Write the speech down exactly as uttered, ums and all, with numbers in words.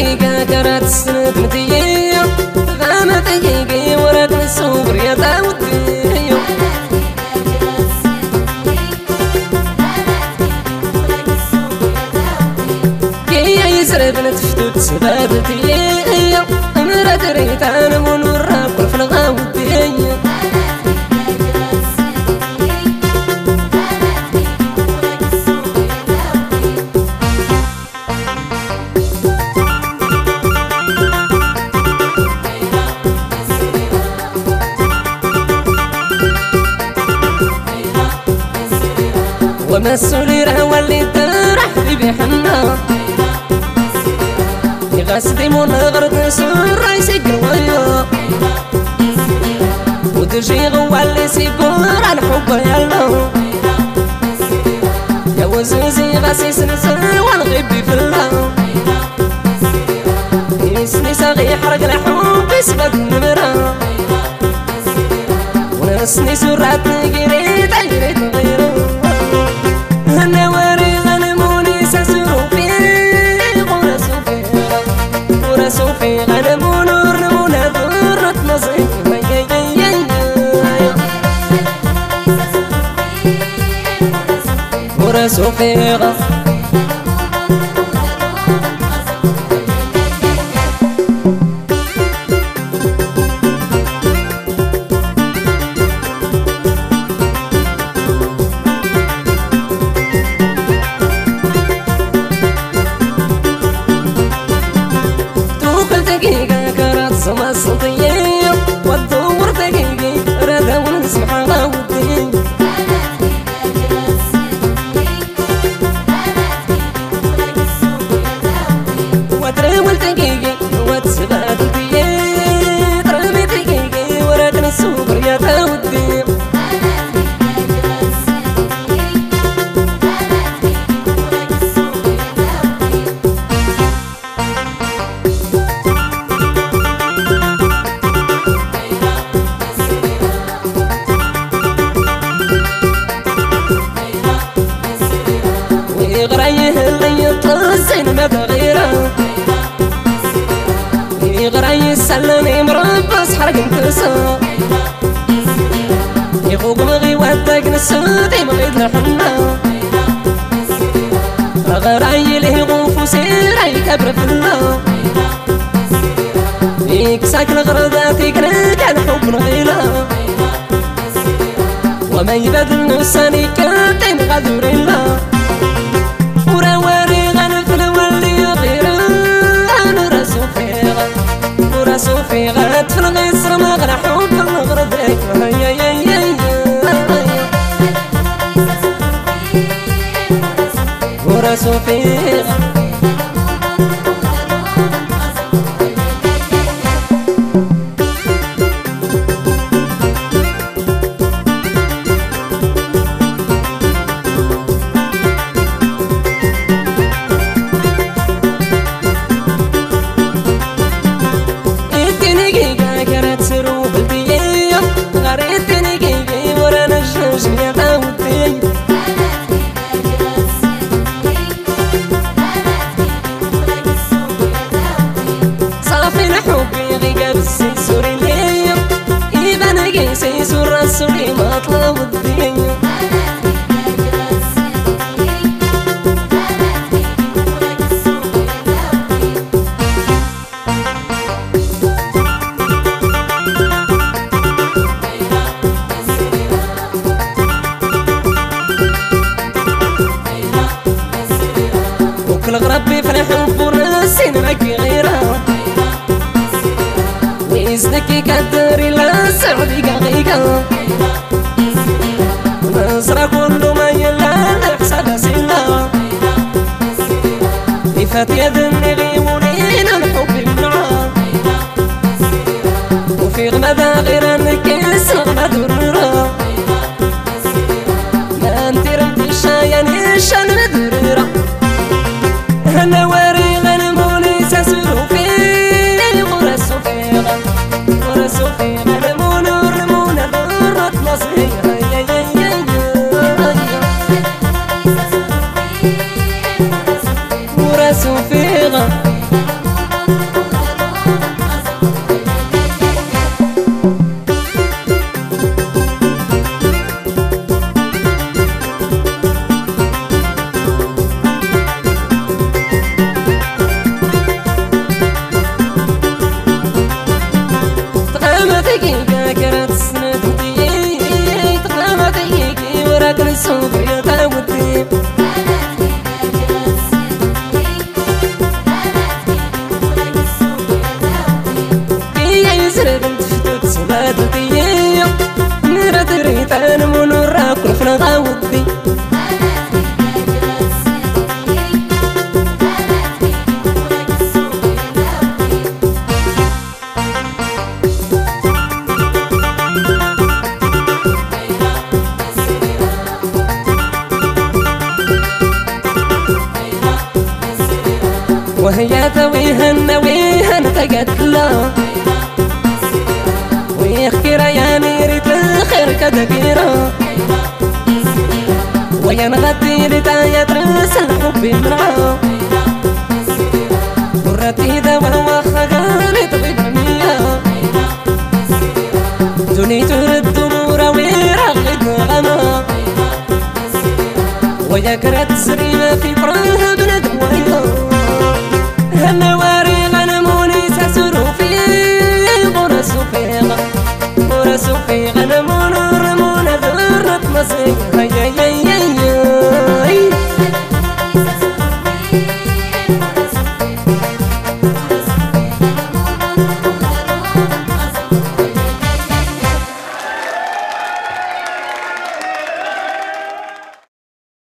دقيقة كرات السنوب مدية فما دقيقة ورات نسوق رياضة ودية كي يسرب نتفتو تسباب دية أمرات ريتان ونوراب والفلغة ودية وما السريرة واللي ترح في بحنا يغسدي منغرد نسور رايسي قلويا ودجي غوالي سيبور عن حبا يالله يا وزوزي غاسي سنسر والغبي في الله يسني صغي حرق الحب يسبت نمرا ونسني سرات نقري تعيري تغيرا سوفيرا تروح الدقيقة كرات زما الصديق وتدور دقيقة رادا ونسمعها غاودي سلني مربص حرق انتسا يخوق مغي ودق نسودي مغيد لحنا غراي له غوف وسيراي كبر في الله يكساك الغرضات يقريك عن حب نغيله وما يبدل نساني كنتي مغادور الله وراوري غنفل واللي غيره نرسو فيها صوفي غلط في الغيسر ما غرحوا بالغرب ورا صوفي ربي فلح وراسي نراكي غيرها ويزنكي كدري لا سعودي كغيكا ونصرى كل ما يلا نحسب سلا لفات يد النغيمونين الحب يمنعها وفي غمضة غير نكيس الغمض وررا ما انت رمتي الشايا نيشان ندررا أنا واري غنموني ساسرو في الغرة الصفيرة غرة الصفيرة غنمون ورمون غرة نصيرة غرة الصفيرة حياته ويهنى ويهنى تقد له ويحكي رياني ريت الخير كدقيره وينغطي لتاية رسل حبي مرعاه برتي دوا وخغاني طبيب عمية دوني ترد نورة ويرغد غما ويكرت سريمة في براه دون دوايا.